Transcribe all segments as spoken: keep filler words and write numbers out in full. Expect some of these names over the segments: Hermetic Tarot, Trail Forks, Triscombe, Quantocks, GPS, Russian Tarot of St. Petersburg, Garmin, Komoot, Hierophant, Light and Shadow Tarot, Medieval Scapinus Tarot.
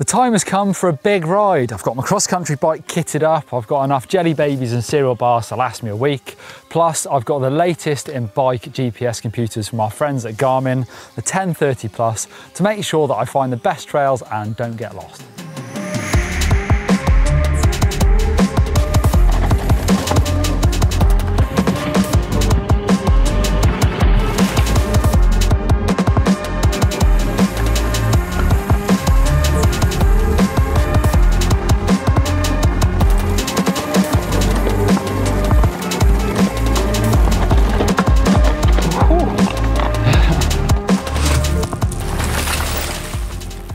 The time has come for a big ride. I've got my cross-country bike kitted up. I've got enough jelly babies and cereal bars to last me a week. Plus, I've got the latest in bike G P S computers from our friends at Garmin, the ten thirty plus, to make sure that I find the best trails and don't get lost.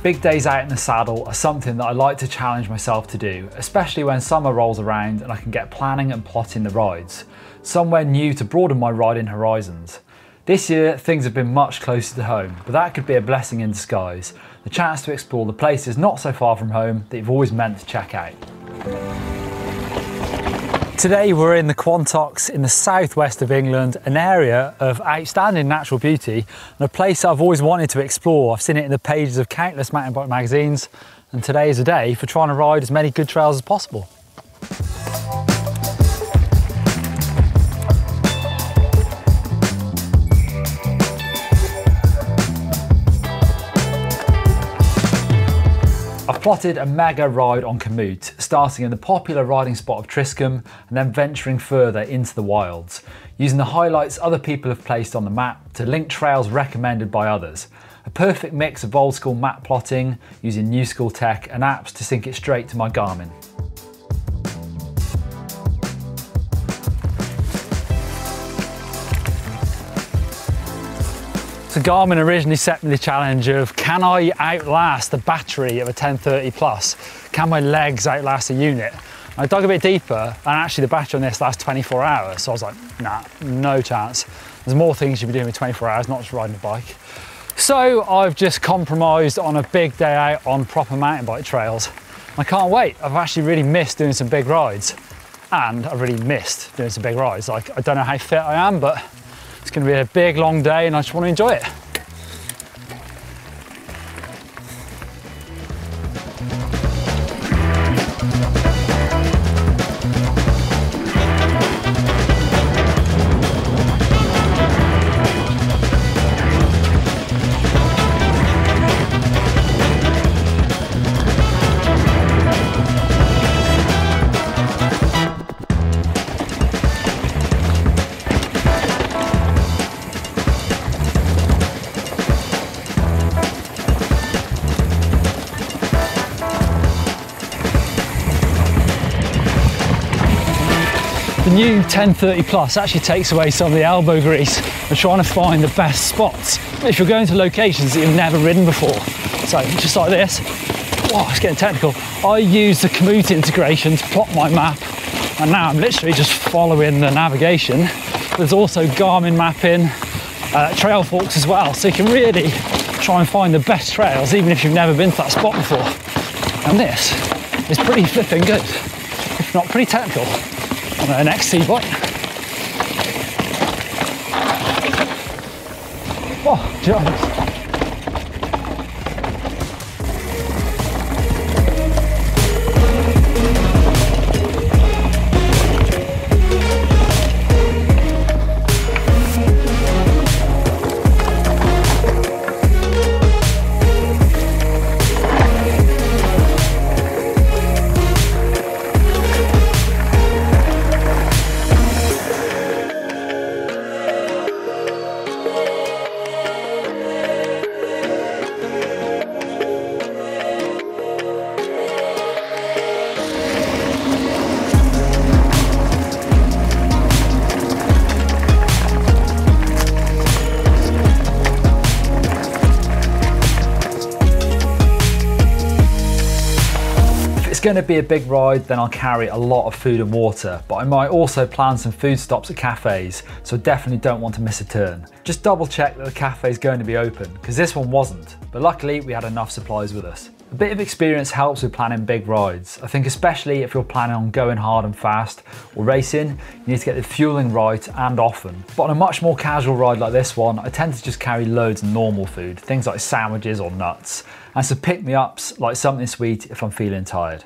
Big days out in the saddle are something that I like to challenge myself to do, especially when summer rolls around and I can get planning and plotting the rides, somewhere new to broaden my riding horizons. This year, things have been much closer to home, but that could be a blessing in disguise, the chance to explore the places not so far from home that you've always meant to check out. Today we're in the Quantocks in the southwest of England, an area of outstanding natural beauty and a place I've always wanted to explore. I've seen it in the pages of countless mountain bike magazines, and today is a day for trying to ride as many good trails as possible. I've plotted a mega ride on Komoot, starting in the popular riding spot of Triscombe and then venturing further into the wilds, using the highlights other people have placed on the map to link trails recommended by others. A perfect mix of old school map plotting, using new school tech and apps to sync it straight to my Garmin. So Garmin originally set me the challenge of, can I outlast the battery of a ten thirty plus? Can my legs outlast a unit? And I dug a bit deeper and actually the battery on this lasts twenty-four hours. So I was like, nah, no chance. There's more things you should be doing with twenty-four hours, not just riding a bike. So I've just compromised on a big day out on proper mountain bike trails. I can't wait. I've actually really missed doing some big rides. And I've really missed doing some big rides. Like, I don't know how fit I am, but it's going to be a big, long day and I just want to enjoy it. The new ten thirty plus actually takes away some of the elbow grease of trying to find the best spots if you're going to locations that you've never ridden before. So just like this, wow, it's getting technical. I use the Komoot integration to plot my map, and now I'm literally just following the navigation. There's also Garmin mapping, uh, Trail Forks as well, so you can really try and find the best trails even if you've never been to that spot before. And this is pretty flipping good, if not pretty technical. On an X C bike. Oh, jeez. Going to be a big ride, then I'll carry a lot of food and water, but I might also plan some food stops at cafes, so I definitely don't want to miss a turn. Just double check that the cafe's going to be open, because this one wasn't, but luckily we had enough supplies with us. A bit of experience helps with planning big rides. I think especially if you're planning on going hard and fast or racing, you need to get the fueling right and often. But on a much more casual ride like this one, I tend to just carry loads of normal food, things like sandwiches or nuts, and some pick-me-ups like something sweet if I'm feeling tired.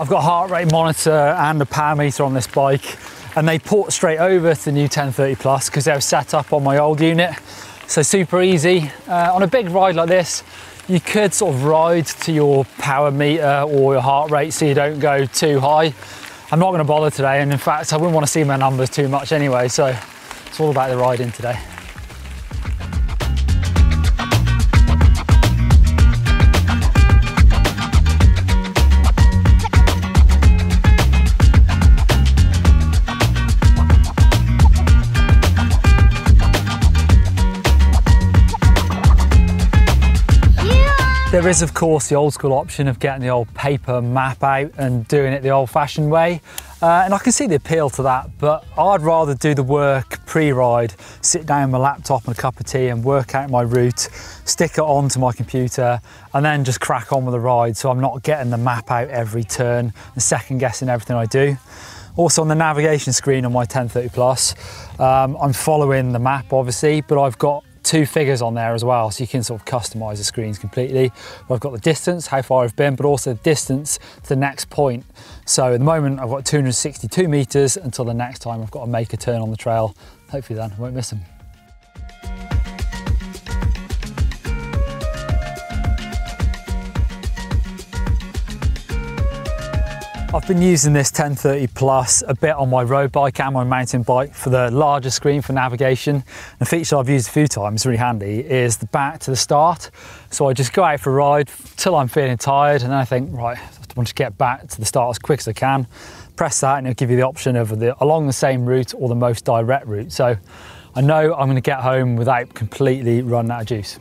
I've got a heart rate monitor and a power meter on this bike, and they port straight over to the new ten thirty plus because they were set up on my old unit, so super easy. Uh, on a big ride like this, you could sort of ride to your power meter or your heart rate so you don't go too high. I'm not going to bother today, and in fact I wouldn't want to see my numbers too much anyway, so it's all about the riding today. There is of course the old school option of getting the old paper map out and doing it the old fashioned way, uh, and I can see the appeal to that, but I'd rather do the work pre-ride, sit down with my laptop and a cup of tea and work out my route, stick it onto my computer and then just crack on with the ride, so I'm not getting the map out every turn and second guessing everything I do. Also on the navigation screen on my ten thirty plus, um, I'm following the map obviously, but I've got two figures on there as well, so you can sort of customize the screens completely. I've got the distance, how far I've been, but also the distance to the next point. So at the moment I've got two hundred sixty-two meters until the next time I've got to make a turn on the trail. Hopefully then I won't miss them. I've been using this ten thirty plus a bit on my road bike and my mountain bike for the larger screen for navigation. The feature I've used a few times, really handy, is the back to the start. So I just go out for a ride till I'm feeling tired, and then I think, right, I want to get back to the start as quick as I can. Press that and it'll give you the option of the, along the same route or the most direct route. So I know I'm going to get home without completely running out of juice.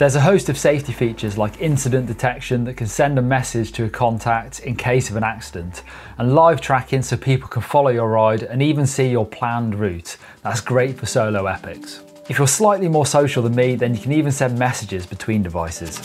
There's a host of safety features like incident detection that can send a message to a contact in case of an accident, and live tracking so people can follow your ride and even see your planned route. That's great for solo epics. If you're slightly more social than me, then you can even send messages between devices.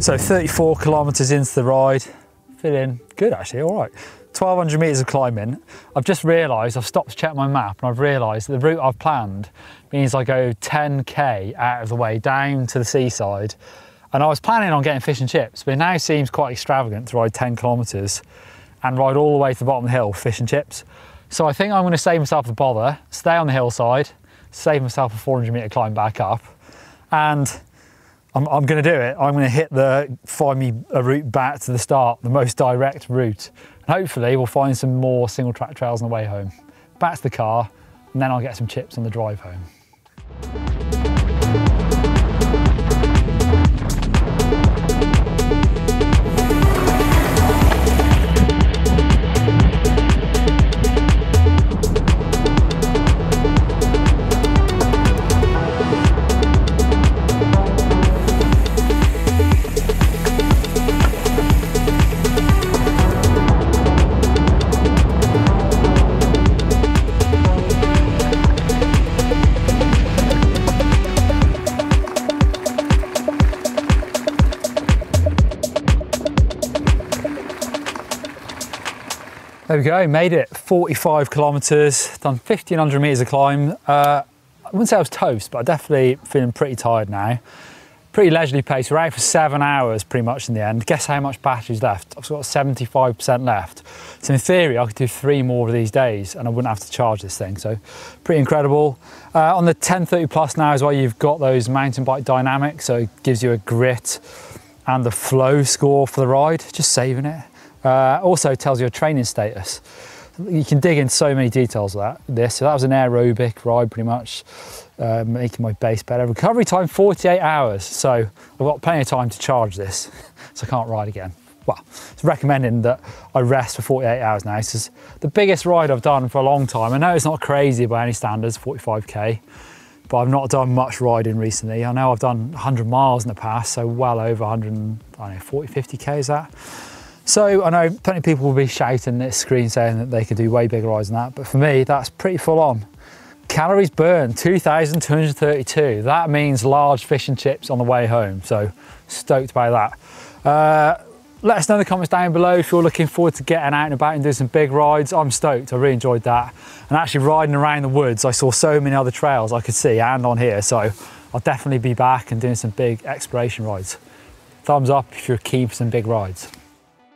So thirty-four kilometers into the ride, feeling good actually, all right. twelve hundred meters of climbing. I've just realized, I've stopped to check my map and I've realized that the route I've planned means I go ten K out of the way down to the seaside. And I was planning on getting fish and chips, but it now seems quite extravagant to ride ten kilometers and ride all the way to the bottom of the hill, fish and chips. So I think I'm gonna save myself the bother, stay on the hillside, save myself a four hundred meter climb back up, and I'm, I'm going to do it. I'm going to hit the, find me a route back to the start, the most direct route. And hopefully we'll find some more single track trails on the way home. Back to the car, and then I'll get some chips on the drive home. There we go, made it forty-five kilometers, done fifteen hundred meters of climb. Uh, I wouldn't say I was toast, but I definitely feeling pretty tired now. Pretty leisurely pace. We're out for seven hours pretty much in the end. Guess how much battery's left? I've got seventy-five percent left. So in theory, I could do three more of these days and I wouldn't have to charge this thing. So pretty incredible. Uh, on the ten thirty plus now as well, you've got those mountain bike dynamics. So it gives you a grit and the flow score for the ride, just saving it. Uh, also tells you your training status. You can dig in so many details of that. This, so that was an aerobic ride pretty much, uh, making my base better. Recovery time forty-eight hours, so I've got plenty of time to charge this, so I can't ride again. Well, it's recommending that I rest for forty-eight hours now. This is the biggest ride I've done for a long time. I know it's not crazy by any standards, forty-five K, but I've not done much riding recently. I know I've done one hundred miles in the past, so well over one hundred, I don't know, forty, fifty K is that? So I know plenty of people will be shouting at this screen saying that they could do way bigger rides than that, but for me, that's pretty full on. Calories burned, two thousand two hundred thirty-two. That means large fish and chips on the way home, so stoked about that. Uh, let us know in the comments down below if you're looking forward to getting out and about and doing some big rides. I'm stoked, I really enjoyed that. And actually riding around the woods, I saw so many other trails I could see and on here, so I'll definitely be back and doing some big exploration rides. Thumbs up if you're keen for some big rides.